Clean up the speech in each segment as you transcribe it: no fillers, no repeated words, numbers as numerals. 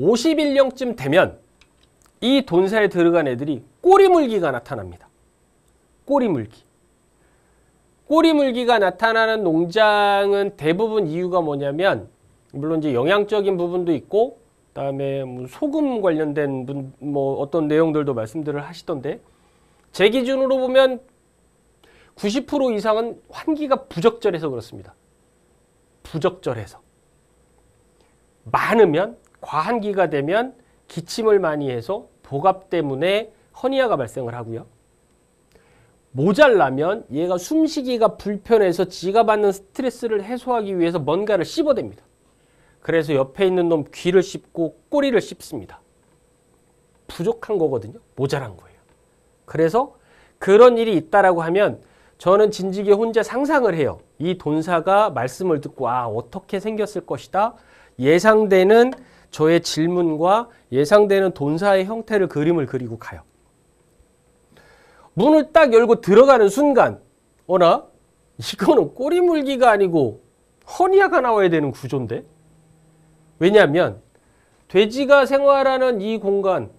51년쯤 되면 이 돈사에 들어간 애들이 꼬리물기가 나타납니다. 꼬리물기. 꼬리물기가 나타나는 농장은 대부분 이유가 뭐냐면, 물론 이제 영양적인 부분도 있고, 그다음에 뭐 소금 관련된 뭐 어떤 내용들도 말씀들을 하시던데, 제 기준으로 보면 90% 이상은 환기가 부적절해서 그렇습니다. 부적절해서. 많으면, 과한기가 되면 기침을 많이 해서 복압 때문에 허니아가 발생을 하고요. 모자라면 얘가 숨쉬기가 불편해서 지가 받는 스트레스를 해소하기 위해서 뭔가를 씹어댑니다. 그래서 옆에 있는 놈 귀를 씹고 꼬리를 씹습니다. 부족한 거거든요. 모자란 거예요. 그래서 그런 일이 있다라고 하면 저는 진지게 혼자 상상을 해요. 이 돈사가 말씀을 듣고 아, 어떻게 생겼을 것이다. 예상되는 저의 질문과 예상되는 돈사의 형태를 그림을 그리고 가요. 문을 딱 열고 들어가는 순간 어나? 이거는 꼬리물기가 아니고 허니아가 나와야 되는 구조인데? 왜냐하면 돼지가 생활하는 이 공간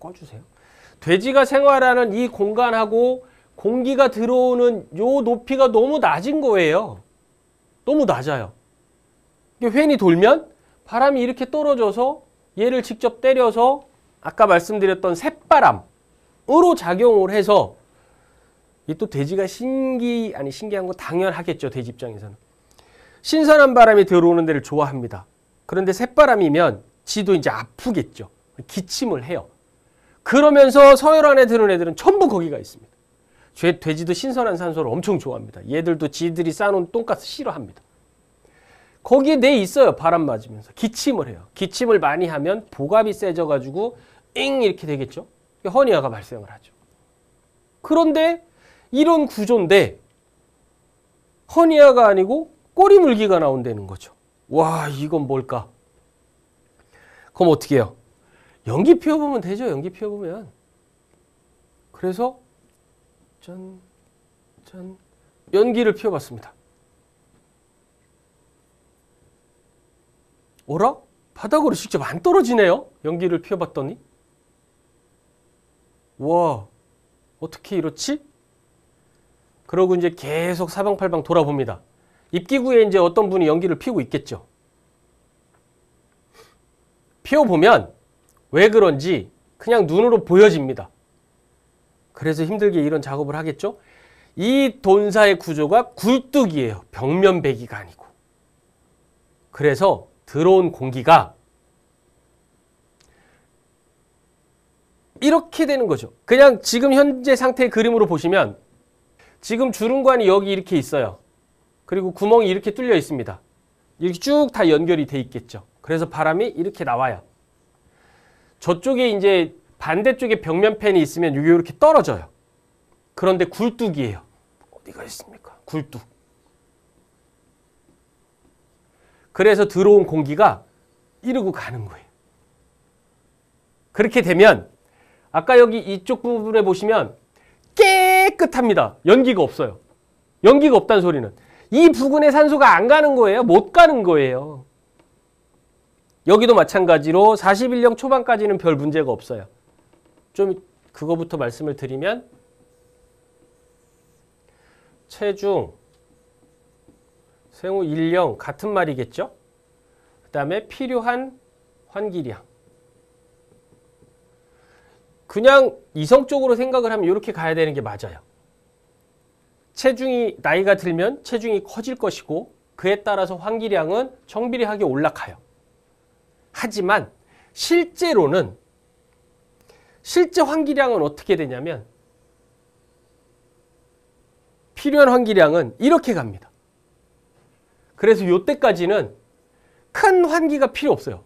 꺼주세요. 돼지가 생활하는 이 공간하고 공기가 들어오는 요 높이가 너무 낮은 거예요. 너무 낮아요. 횡이 돌면 바람이 이렇게 떨어져서 얘를 직접 때려서 아까 말씀드렸던 새바람으로 작용을 해서 이 또 돼지가 신기한 거 당연하겠죠. 돼지 입장에서는. 신선한 바람이 들어오는 데를 좋아합니다. 그런데 새바람이면 지도 이제 아프겠죠. 기침을 해요. 그러면서 서열 안에 드는 애들은 전부 거기가 있습니다. 돼지도 신선한 산소를 엄청 좋아합니다. 얘들도 지들이 싸놓은 똥가스 싫어합니다. 거기에 내 있어요. 바람 맞으면서. 기침을 해요. 기침을 많이 하면 복압이 세져가지고 잉 이렇게 되겠죠. 허니아가 발생을 하죠. 그런데 이런 구조인데 허니아가 아니고 꼬리물기가 나온다는 거죠. 와, 이건 뭘까? 그럼 어떻게 해요? 연기 피워보면 되죠. 연기 피워보면. 그래서 짠 연기를 피워봤습니다. 어라? 바닥으로 직접 안 떨어지네요. 연기를 피워봤더니 와, 어떻게 이렇지? 그러고 이제 계속 사방팔방 돌아봅니다. 입기구에 이제 어떤 분이 연기를 피우고 있겠죠. 피워보면 왜 그런지 그냥 눈으로 보여집니다. 그래서 힘들게 이런 작업을 하겠죠. 이 돈사의 구조가 굴뚝이에요. 벽면배기가 아니고. 그래서 들어온 공기가 이렇게 되는 거죠. 그냥 지금 현재 상태의 그림으로 보시면 지금 주름관이 여기 이렇게 있어요. 그리고 구멍이 이렇게 뚫려 있습니다. 이렇게 쭉 다 연결이 돼 있겠죠. 그래서 바람이 이렇게 나와요. 저쪽에 이제 반대쪽에 벽면팬이 있으면 이렇게 떨어져요. 그런데 굴뚝이에요. 어디가 있습니까? 굴뚝. 그래서 들어온 공기가 이러고 가는 거예요. 그렇게 되면 아까 여기 이쪽 부분에 보시면 깨끗합니다. 연기가 없어요. 연기가 없다는 소리는 이 부근에 산소가 안 가는 거예요. 못 가는 거예요. 여기도 마찬가지로 41년 초반까지는 별 문제가 없어요. 좀 그거부터 말씀을 드리면 체중, 생후 1년 같은 말이겠죠. 그 다음에 필요한 환기량. 그냥 이성적으로 생각을 하면 이렇게 가야 되는 게 맞아요. 체중이 나이가 들면 체중이 커질 것이고 그에 따라서 환기량은 정비례하게 올라가요. 하지만 실제로는 실제 환기량은 어떻게 되냐면 필요한 환기량은 이렇게 갑니다. 그래서 이때까지는 큰 환기가 필요 없어요.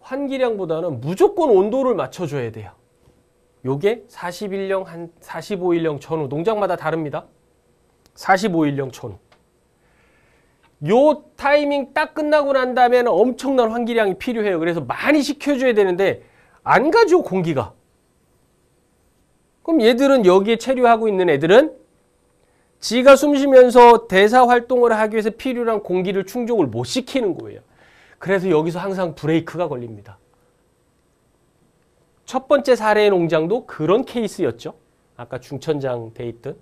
환기량보다는 무조건 온도를 맞춰줘야 돼요. 요게 41령, 한 45일령 전후, 농장마다 다릅니다. 45일령 전후. 요 타이밍 딱 끝나고 난 다음에는 엄청난 환기량이 필요해요. 그래서 많이 식혀줘야 되는데 안 가죠, 공기가. 그럼 얘들은 여기에 체류하고 있는 애들은 지가 숨쉬면서 대사 활동을 하기 위해서 필요한 공기를 충족을 못 시키는 거예요. 그래서 여기서 항상 브레이크가 걸립니다. 첫 번째 사례의 농장도 그런 케이스였죠. 아까 중천장 돼 있던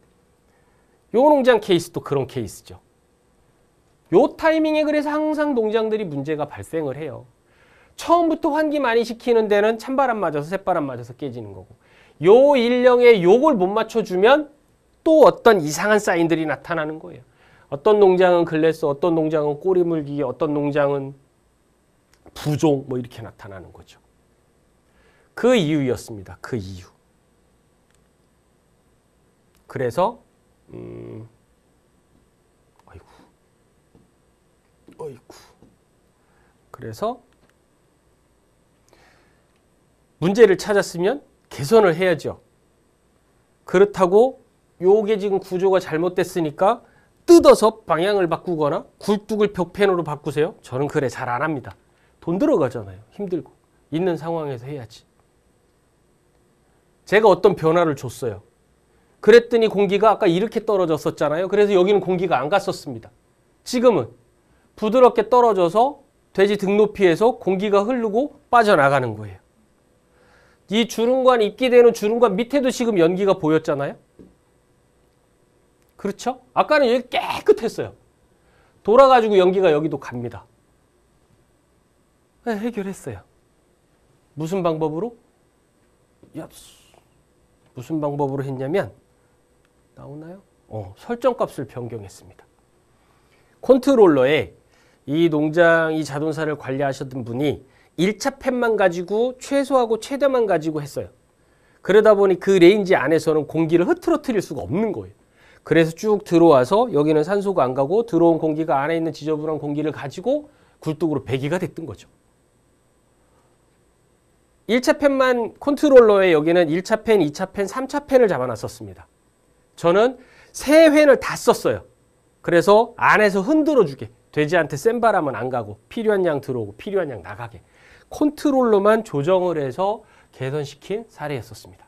요 농장 케이스도 그런 케이스죠. 요 타이밍에 그래서 항상 농장들이 문제가 발생을 해요. 처음부터 환기 많이 시키는 데는 찬바람 맞아서 새바람 맞아서 깨지는 거고, 요 일령에 요걸 못 맞춰주면 또 어떤 이상한 사인들이 나타나는 거예요. 어떤 농장은 글래스, 어떤 농장은 꼬리물기, 어떤 농장은 부종 뭐 이렇게 나타나는 거죠. 그 이유였습니다. 그 이유. 그래서 그래서 문제를 찾았으면 개선을 해야죠. 그렇다고 요게 지금 구조가 잘못됐으니까 뜯어서 방향을 바꾸거나 굴뚝을 벽펜으로 바꾸세요. 저는 그래 잘 안 합니다. 돈 들어가잖아요. 힘들고. 있는 상황에서 해야지. 제가 어떤 변화를 줬어요. 그랬더니 공기가 아까 이렇게 떨어졌었잖아요. 그래서 여기는 공기가 안 갔었습니다. 지금은 부드럽게 떨어져서 돼지 등 높이에서 공기가 흐르고 빠져나가는 거예요. 이 주름관, 입기되는 주름관 밑에도 지금 연기가 보였잖아요. 그렇죠? 아까는 여기 깨끗했어요. 돌아가지고 연기가 여기도 갑니다. 네, 해결했어요. 무슨 방법으로? 무슨 방법으로 했냐면 나오나요? 설정값을 변경했습니다. 컨트롤러에 이 농장, 이 자동차를 관리하셨던 분이 1차 펜만 가지고 최소하고 최대만 가지고 했어요. 그러다 보니 그 레인지 안에서는 공기를 흐트러뜨릴 수가 없는 거예요. 그래서 쭉 들어와서 여기는 산소가 안 가고 들어온 공기가 안에 있는 지저분한 공기를 가지고 굴뚝으로 배기가 됐던 거죠. 1차 펜만 컨트롤러에 여기는 1차 펜, 2차 펜, 3차 펜을 잡아놨었습니다. 저는 세 펜을 다 썼어요. 그래서 안에서 흔들어주게, 돼지한테 센 바람은 안 가고 필요한 양 들어오고 필요한 양 나가게 컨트롤러만 조정을 해서 개선시킨 사례였었습니다.